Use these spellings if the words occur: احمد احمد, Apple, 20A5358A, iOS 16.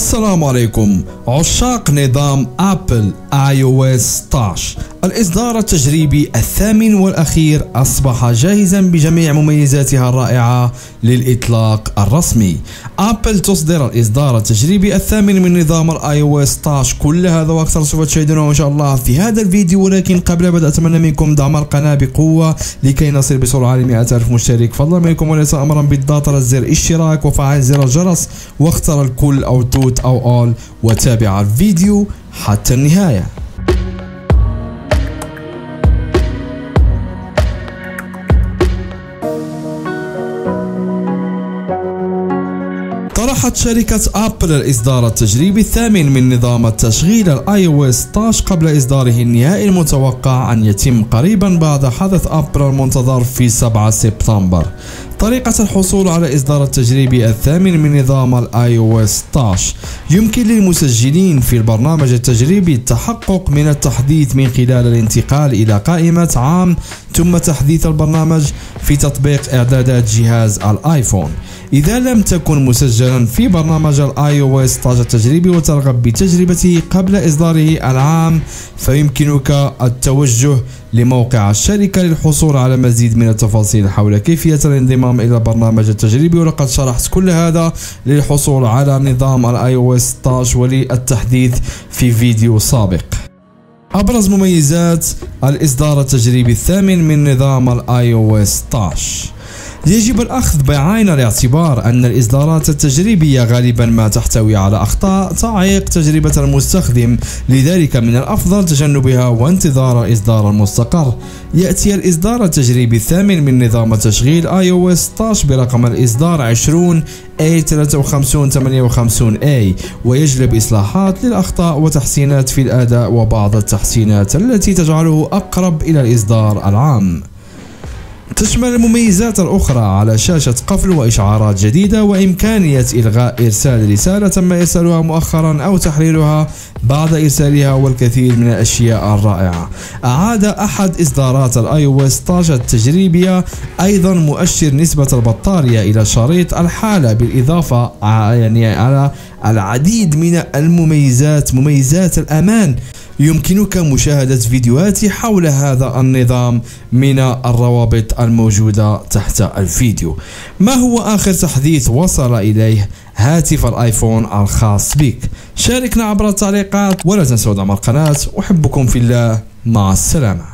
السلام عليكم عشاق نظام أبل iOS 16. الإصدار التجريبي الثامن والأخير أصبح جاهزا بجميع مميزاتها الرائعة للإطلاق الرسمي. أبل تصدر الإصدار التجريبي الثامن من نظام iOS 16. كل هذا وأكثر سوف تشاهدونه إن شاء الله في هذا الفيديو، ولكن قبل البدء أتمنى منكم دعم القناة بقوة لكي نصل بسرعة ل 100,000 مشترك، فضلا منكم وليس أمرا بالضغط على زر الاشتراك وفعل زر الجرس واختار الكل أو توت أو أول وتابع الفيديو حتى النهاية. طرحت شركة أبل الإصدار التجريبي الثامن من نظام التشغيل iOS 16 قبل إصداره النهائي المتوقع أن يتم قريبا بعد حدث أبل المنتظر في 7 سبتمبر. طريقة الحصول على إصدار التجريبي الثامن من نظام iOS 16: يمكن للمسجلين في البرنامج التجريبي التحقق من التحديث من خلال الانتقال إلى قائمة عام ثم تحديث البرنامج في تطبيق إعدادات جهاز الآيفون. إذا لم تكن مسجلا في برنامج iOS 16 التجريبي وترغب بتجربته قبل إصداره العام، فيمكنك التوجه لموقع الشركة للحصول على مزيد من التفاصيل حول كيفية الانضمام إلى البرنامج التجريبي، ولقد شرحت كل هذا للحصول على نظام iOS 16 وللتحديث في فيديو سابق. أبرز مميزات الإصدار التجريبي الثامن من نظام iOS 16: يجب الأخذ بعين الاعتبار أن الإصدارات التجريبية غالبا ما تحتوي على أخطاء تعيق تجربة المستخدم، لذلك من الأفضل تجنبها وانتظار الإصدار المستقر. يأتي الإصدار التجريبي الثامن من نظام تشغيل iOS 16 برقم الإصدار 20A5358A، ويجلب إصلاحات للأخطاء وتحسينات في الأداء وبعض التحسينات التي تجعله أقرب إلى الإصدار العام. تشمل المميزات الأخرى على شاشة قفل وإشعارات جديدة وإمكانية إلغاء إرسال رسالة تم إرسالها مؤخرا أو تحريرها بعد إرسالها والكثير من الأشياء الرائعة. أعاد أحد إصدارات iOS 16 التجريبية أيضا مؤشر نسبة البطارية إلى شريط الحالة، بالإضافة على العديد من المميزات. مميزات الأمان: يمكنك مشاهدة فيديوهات حول هذا النظام من الروابط الموجودة تحت الفيديو. ما هو آخر تحديث وصل إليه هاتف الآيفون الخاص بك؟ شاركنا عبر التعليقات ولا تنسوا دعم القناة. أحبكم في الله، مع السلامة.